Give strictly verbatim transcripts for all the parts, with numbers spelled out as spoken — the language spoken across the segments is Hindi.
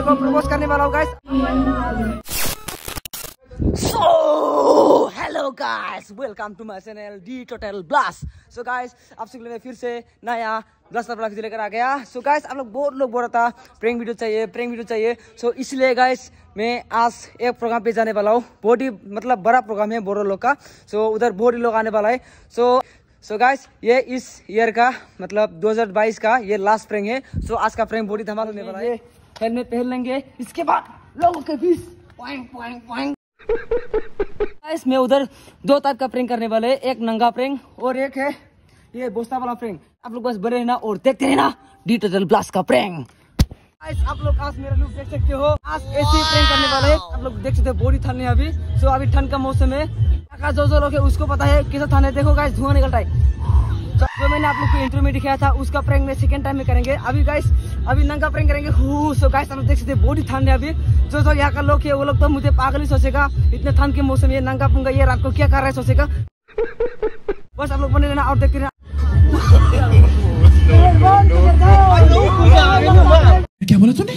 को प्रपोज करने वाला हूँ guys. So hello guys, welcome to my channel D total blast. So guys, आप सब लोग फिर से नया ब्लास्टर ब्लॉग लेकर आ गया। सो so गाइस, आप लोग बहुत लोग बोल रहा था प्रैंक वीडियो चाहिए, प्रैंक वीडियो चाहिए। सो so इसलिए गाइस मैं आज एक प्रोग्राम पे जाने वाला हूँ। बहुत ही मतलब बड़ा प्रोग्राम है बोरो लोग का। सो so, उधर बहुत ही लोग आने वाला है। So so, so so guys, ये इस ईयर का मतलब दो हज़ार बाईस का ये लास्ट प्रैंक है। सो so, आज का प्रैंक बहुत ही धमाल होने वाला है। हेलमेट पहन लेंगे, इसके बाद लोगों के बीच पॉइंट पॉइंट पॉइंट गाइस मैं उधर दो टाइप का प्रैंक करने वाले, एक नंगा प्रैंक और एक है ये बोस्ता वाला प्रैंक। आप लोग बस बने रहना और देखते रहना डी टोटल ब्लास्ट का प्रैंक। आप लोग आज मेरा लुक देख सकते हो, आज ऐसी प्रैंक करने वाले। आप लोग देख सकते हो बहुत ही ठंड है अभी। सो अभी ठंड का मौसम है, आकाश जो जो लोग है उसको पता है कैसा ठंड है। देखो गाइस, धुआं निकलता है। जो मैंने आप लोग को इंटरव्यू में दिखाया था उसका प्रैंक में सेकंड टाइम में करेंगे। अभी गाइस अभी नंगा प्रैंक करेंगे। सो गाइस, आप लोग देख सकते हैं बहुत ही ठंड है अभी। जो जो यहाँ का लोग है वो लोग तो मुझे पागल ही सोचेगा, इतने ठंड के मौसम ये नंगा पुंगा ये रात को क्या कर रहा है सोचेगा। बस आप लोग बने रहना और देखते रहना। क्या बोला तूने?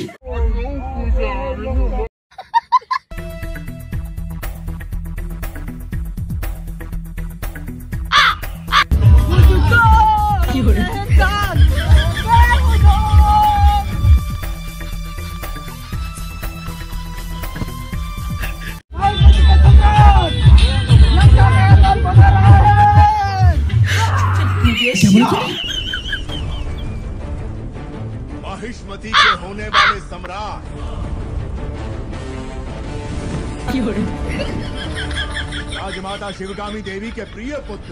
महिष्मती के होने वाले सम्राट राजमाता शिवगामी देवी के प्रिय पुत्र।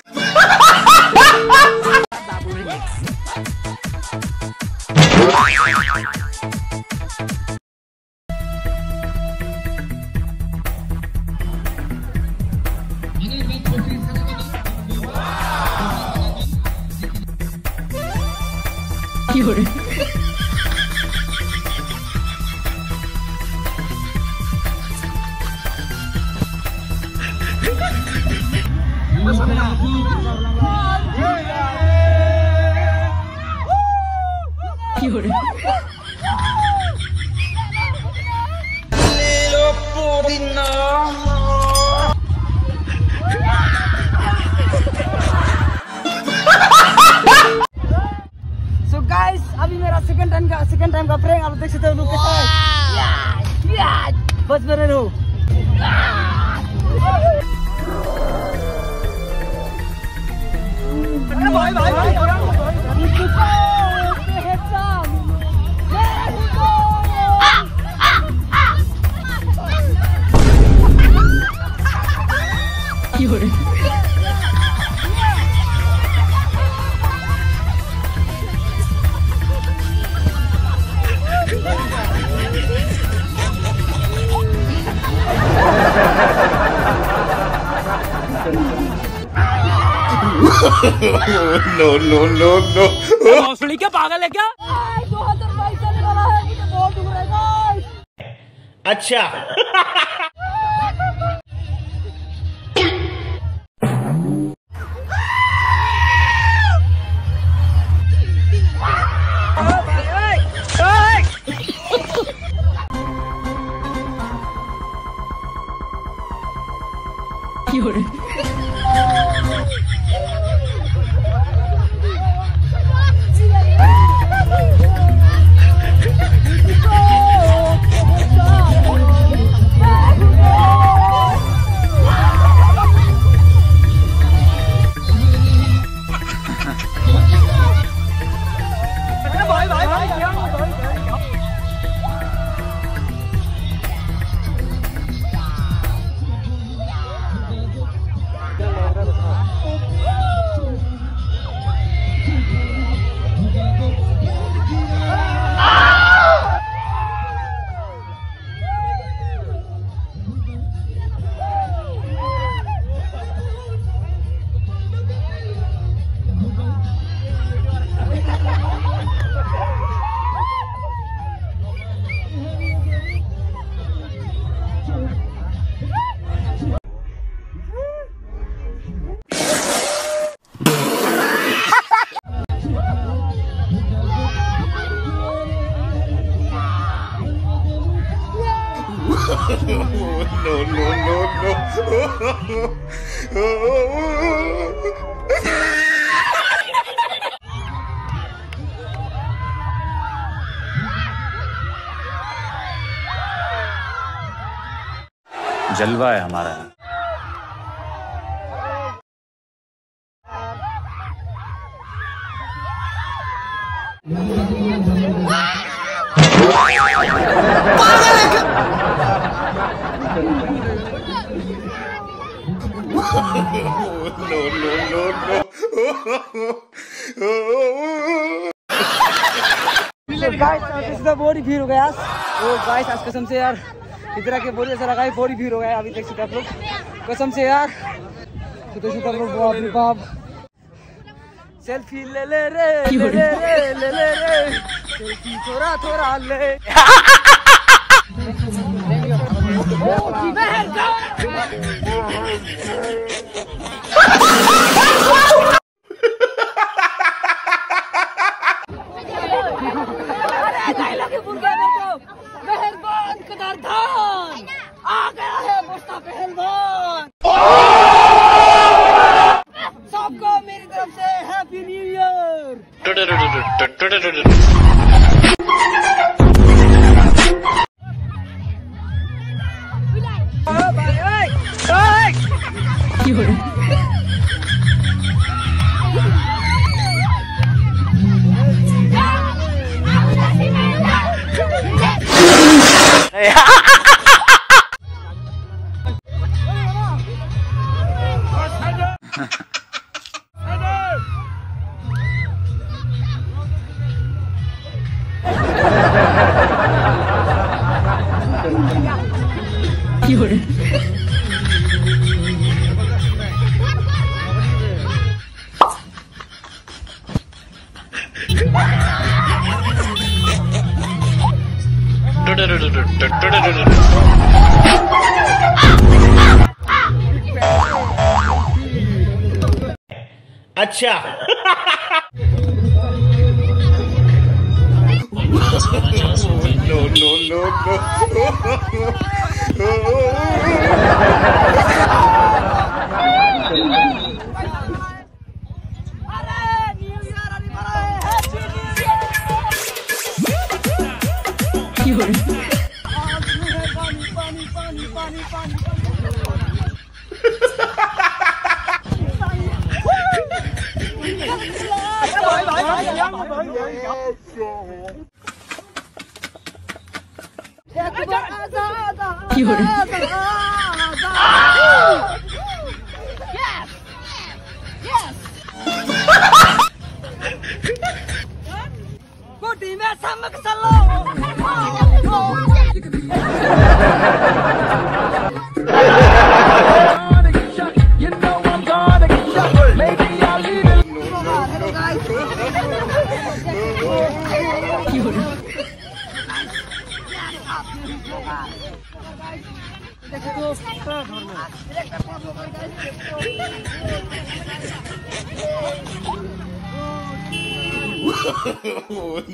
सेकंड टाइम का सेकंड टाइम का प्रैंक आप देख सकते हो। लोग बस मेरे रहो। भाई भाई भाई नो नो नो नो मौसली क्या पागल है क्या? दो हज़ार बाईस चलने वाला है, मुझे बहुत दुख है गाइस। अच्छा no, no, no, no. जलवा है हमारा। No no no no. Guys बॉडी भीड़ हो गया आज। ओ गाइस आज कसम से यार इधर के बोरी ऐसा लगा बॉडी भीड़ हो गया अभी तक शूटर लोग, कसम से यार तो शूटर लोग बाप रे बाप। सेल्फी ले ले रे ले ले रे ले ले रे सेल्फी थोड़ा थोड़ा ले। आ गया है मुस्ता पहलवान। सबको मेरी तरफ से हैप्पी न्यू ईयर। अच्छा।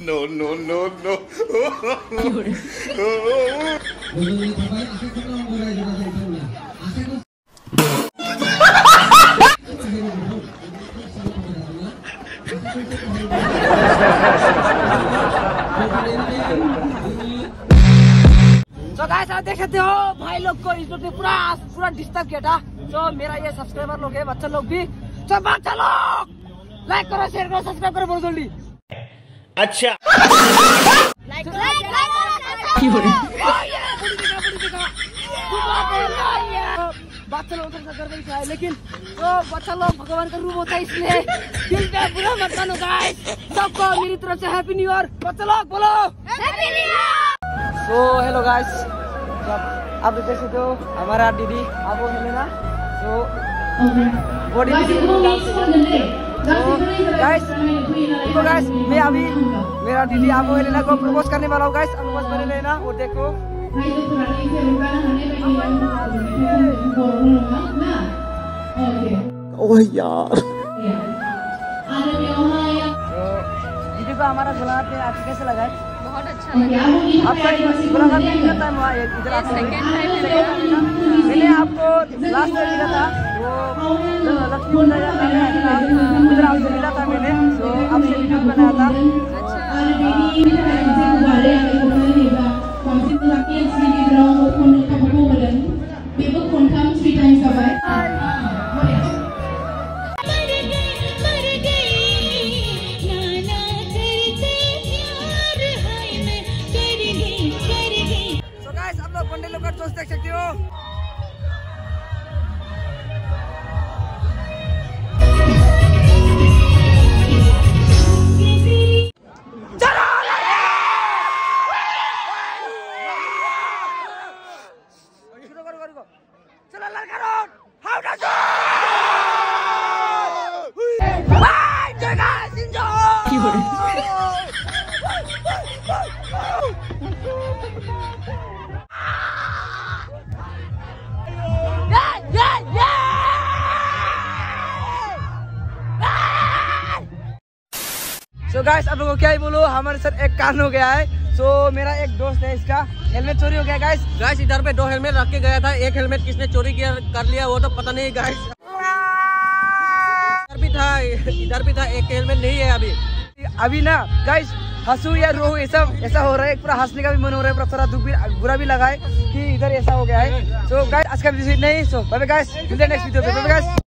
No no no no. No, no, no, no. So guys आप देख सकते हो भाई लोग को इस लोग पूरा पूरा डिस्टर्ब किया था। तो मेरा ये सब्सक्राइबर लोग है, बच्चा लोग भी, सब बच्चा लोग लाइक करो, शेयर करो, सब्सक्राइब करो बहुत जल्दी। अच्छा। लाइक लाइक बच्चा लोग कर नहीं पाए, लेकिन वो बच्चा लोग भगवान का रूप होता है, इसलिए दिल का पूरा मतदान होता है। सबको मेरी तरफ से हैप्पी न्यू ईयर। बच्चा लोग बोलो happy new year. So hello guys, आप देख सकते हो हमारा दीदी आप वो मिले ना, सो वो दीदी गाइस तो गाइस मैं अभी मेरा दीदी आपको एलेना को प्रपोज करने वाला हूँ गाइस। अनुमत बने लेना और देखो ओह यार दीदी को हमारा गुलाब पे आज कैसे लगा है? बहुत अच्छा लगा। आपका पुराना वीडियो था, इधर सेकेंड टाइम मिला। मैंने आपको लास्ट टाइम मिला था वो लक्ष्मी नगर में, उधर आपसे मिला था मैंने, तो आपसे वीडियो बनाया था। देख सकते हो तो गाइस आप लोगों को क्या ही बोलो, हमारे साथ एक कांड हो गया है। सो so, मेरा एक दोस्त है, इसका हेलमेट चोरी हो गया। गाइस गाइस इधर पे दो हेलमेट रख के गया था, एक हेलमेट किसने चोरी किया कर लिया वो तो पता नहीं। गाइस इधर भी था, इधर भी था, एक हेलमेट नहीं है। अभी अभी ना गाइस हंसू या रो ऐसा ऐसा हो रहा है, पूरा हंसने का भी मन हो रहा है, पूरा थोड़ा दुख भी बुरा भी लगा है कि इधर ऐसा हो गया है। सो so, गाइस आज का वीडियो नहीं, सो बाय गाइस, मिलते हैं नेक्स्ट वीडियो पे। Bye guys.